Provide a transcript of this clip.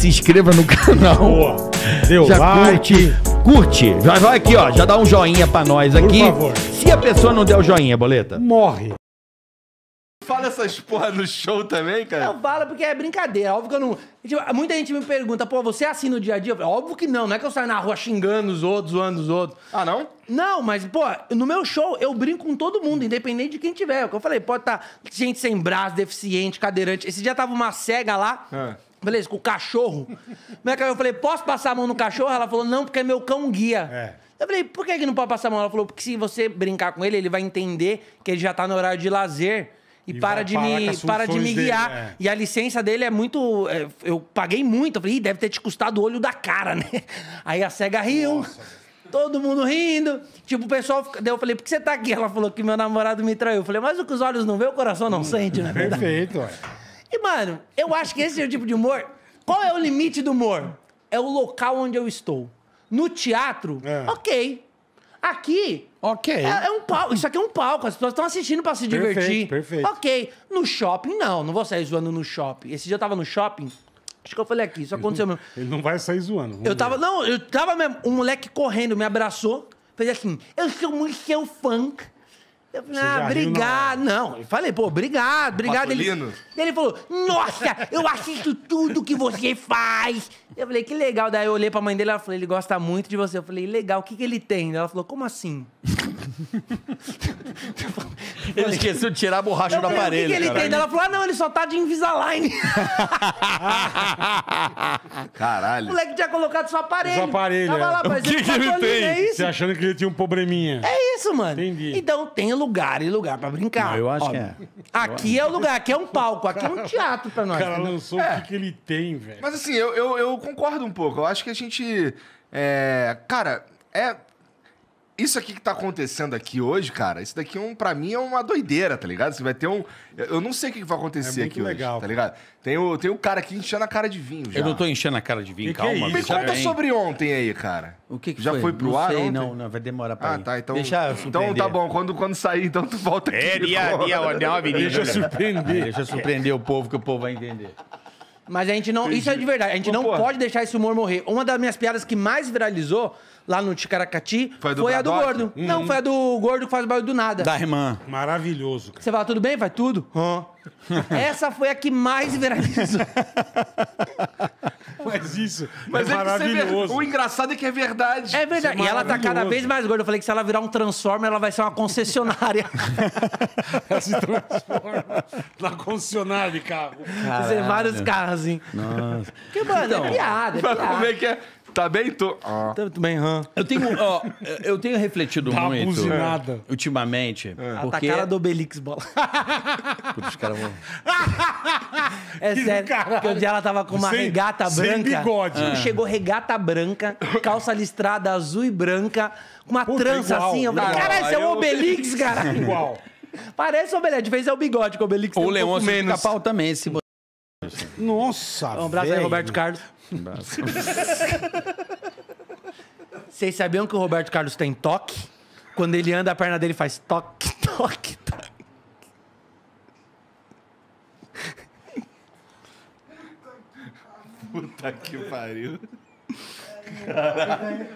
se inscreva no canal. Boa. Deu já like. Curte. Já vai aqui, ó. Já dá um joinha pra nós aqui. Por favor. Se a pessoa não der o joinha, Boleta, morre. Fala essas porra no show também, cara? Não, fala porque é brincadeira. Óbvio que eu não... Tipo, muita gente me pergunta, pô, você é assim no dia a dia? Óbvio que não. Não é que eu saio na rua xingando os outros, zoando os outros. Ah, não? Não, mas, pô, no meu show eu brinco com todo mundo, independente de quem tiver. É o que eu falei, pode estar gente sem braço, deficiente, cadeirante. Esse dia tava uma cega lá... Beleza, com o cachorro. Eu falei, posso passar a mão no cachorro? Ela falou, não, porque é meu cão guia. É. Eu falei, por que não pode passar a mão? Ela falou, porque se você brincar com ele, ele vai entender que ele já tá no horário de lazer e para de me guiar. Dele, né? E a licença dele é muito... Eu paguei muito. Eu falei, deve ter te custado o olho da cara, né? Aí a cega riu. Nossa. Todo mundo rindo. Tipo, o pessoal... Eu falei, por que você tá aqui? Ela falou que meu namorado me traiu. Eu falei, mas o que os olhos não vê, o coração não sente, né? Perfeito, ué. E, mano, eu acho que esse é o tipo de humor... Qual é o limite do humor? É o local onde eu estou. No teatro, ok. Aqui, é um palco. Isso aqui é um palco. As pessoas estão assistindo pra se divertir. Perfeito, perfeito. Ok. No shopping, não. Não vou sair zoando no shopping. Esse dia eu tava no shopping... Acho que eu falei aqui. Isso aconteceu mesmo. Ele não vai sair zoando. Eu tava mesmo... Um moleque correndo me abraçou. Fez assim... Eu sou muito seu fã. Eu falei, obrigado. Não, eu falei, pô, obrigado. Ele falou, nossa, eu assisto tudo que você faz. Eu falei, que legal. Daí eu olhei pra mãe dele, ela falou, ele gosta muito de você. Eu falei, legal, o que ele tem? Ela falou, como assim? Ele esqueceu de tirar a borracha do aparelho. O que ele tem? Ela falou, ah, não, ele só tá de Invisalign. Caralho. O moleque tinha colocado só aparelho. Tava lá, mas ele não tem. Você achando que ele tinha um probleminha. É isso, mano. Entendi. Então, tem lugar e lugar pra brincar. Não, eu acho que é. Aqui é o lugar, aqui é um palco, aqui é um teatro pra nós. O cara lançou o que ele tem, velho. Mas assim, eu concordo um pouco. Eu acho que a gente... Cara, isso aqui que tá acontecendo aqui hoje, cara, isso daqui pra mim é uma doideira, tá ligado? Você vai ter um... Eu não sei o que vai acontecer aqui hoje, tá ligado? Tem um cara aqui enchendo a cara de vinho já. Eu não tô enchendo a cara de vinho, calma. Me conta sobre ontem aí, cara. O que que foi? Já foi pro ar ontem? Não sei, não, vai demorar pra ir. Ah, tá, então... Deixa eu surpreender. Então tá bom, quando sair, então tu volta aqui. Deixa eu surpreender. Deixa eu surpreender o povo, que o povo vai entender. Mas a gente não... Entendi. Isso é de verdade. A gente não pode deixar esse humor morrer. Uma das minhas piadas que mais viralizou lá no Ticaracati foi a do gordo. Não, foi a do gordo que faz o barulho do nada. Da irmã. Maravilhoso, cara. Você fala, tudo bem? Vai tudo? Essa foi a que mais viralizou. Mas isso é maravilhoso. O engraçado é que é verdade. É verdade. E ela tá cada vez mais gorda. Eu falei que se ela virar um Transformer, ela vai ser uma concessionária. Ela se transforma na concessionária de carro. Tem vários carros, hein? Nossa. Que mano, é piada, é piada. Como é que é? Tá bem, tô. Tudo bem, eu tenho refletido muito buzinada ultimamente. Porque... A cara do Obelix, bola. Putz, cara, mano. É sério, porque um dia ela tava com uma regata branca. Sem bigode. Chegou regata branca, calça listrada azul e branca, com uma trança igual, assim. Eu falei, caralho, isso é o Obelix, cara. Igual. Parece o Obelix, de vez é o bigode que o Obelix tem. O Leão Pica-Pau também, esse... Nossa, um abraço aí, Roberto Carlos. Vocês sabiam que o Roberto Carlos tem toque? Quando ele anda, a perna dele faz toque, toque, toque. Puta que pariu. Caralho.